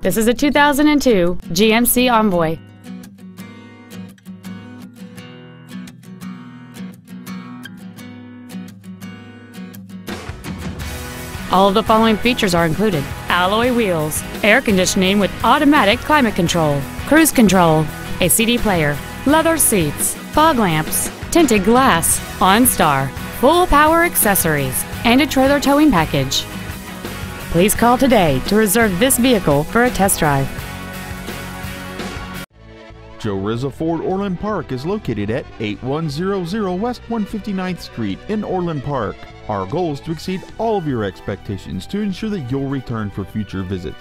This is a 2002 GMC Envoy. All of the following features are included: alloy wheels, air conditioning with automatic climate control, cruise control, a CD player, leather seats, fog lamps, tinted glass, OnStar, full power accessories, and a trailer towing package. Please call today to reserve this vehicle for a test drive. Joe Rizza Ford Orland Park is located at 8100 West 159th Street in Orland Park. Our goal is to exceed all of your expectations to ensure that you'll return for future visits.